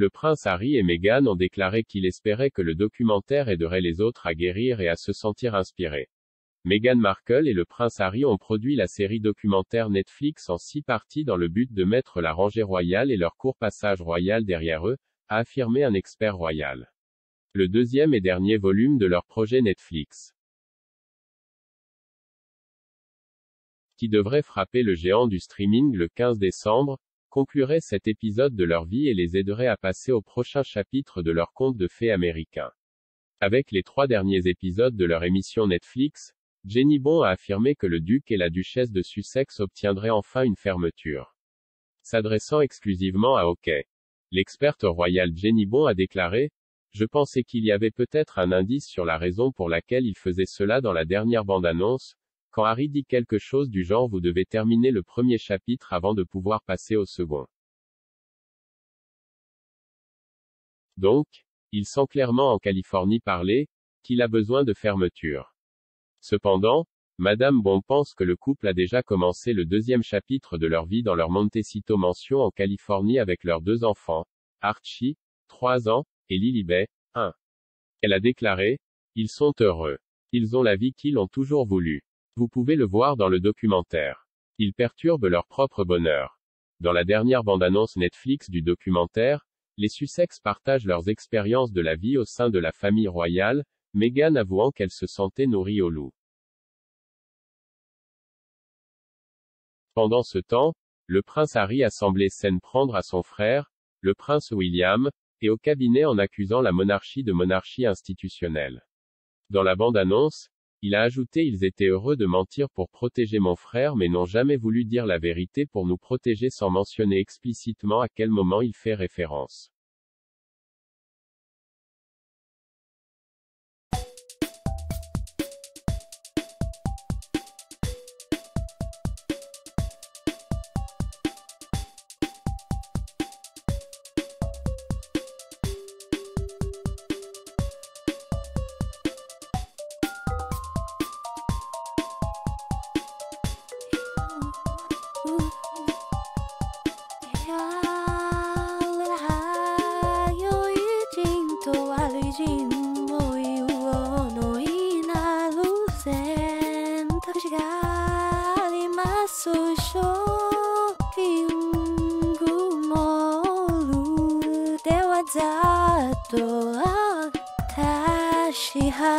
Le prince Harry et Meghan ont déclaré qu'il espérait que le documentaire aiderait les autres à guérir et à se sentir inspirés. Meghan Markle et le prince Harry ont produit la série documentaire Netflix en 6 parties dans le but de mettre la rangée royale et leur court passage royal derrière eux, a affirmé un expert royal. Le 2e et dernier volume de leur projet Netflix, qui devrait frapper le géant du streaming le 15 décembre, conclurait cet épisode de leur vie et les aiderait à passer au prochain chapitre de leur conte de fées américain. Avec les 3 derniers épisodes de leur émission Netflix, Jenny Bond a affirmé que le duc et la duchesse de Sussex obtiendraient enfin une fermeture. S'adressant exclusivement à Hockey, l'experte royale Jenny Bond a déclaré: « Je pensais qu'il y avait peut-être un indice sur la raison pour laquelle il faisait cela dans la dernière bande-annonce. Quand Harry dit quelque chose du genre « Vous devez terminer le 1er chapitre avant de pouvoir passer au second. » Donc, il sent clairement en Californie parler, qu'il a besoin de fermeture. Cependant, Madame Bond pense que le couple a déjà commencé le 2e chapitre de leur vie dans leur Montecito mansion en Californie avec leurs 2 enfants, Archie, 3 ans, et Lilibet, 1. Elle a déclaré: « Ils sont heureux. Ils ont la vie qu'ils ont toujours voulu. » Vous pouvez le voir dans le documentaire. Ils perturbent leur propre bonheur. Dans la dernière bande-annonce Netflix du documentaire, les Sussex partagent leurs expériences de la vie au sein de la famille royale, Meghan avouant qu'elle se sentait nourrie au loup. Pendant ce temps, le prince Harry a semblé s'en prendre à son frère, le prince William, et au cabinet en accusant la monarchie de monarchie institutionnelle. Dans la bande-annonce, il a ajouté: « Ils étaient heureux de mentir pour protéger mon frère mais n'ont jamais voulu dire la vérité pour nous protéger » sans mentionner explicitement à quel moment il fait référence. She had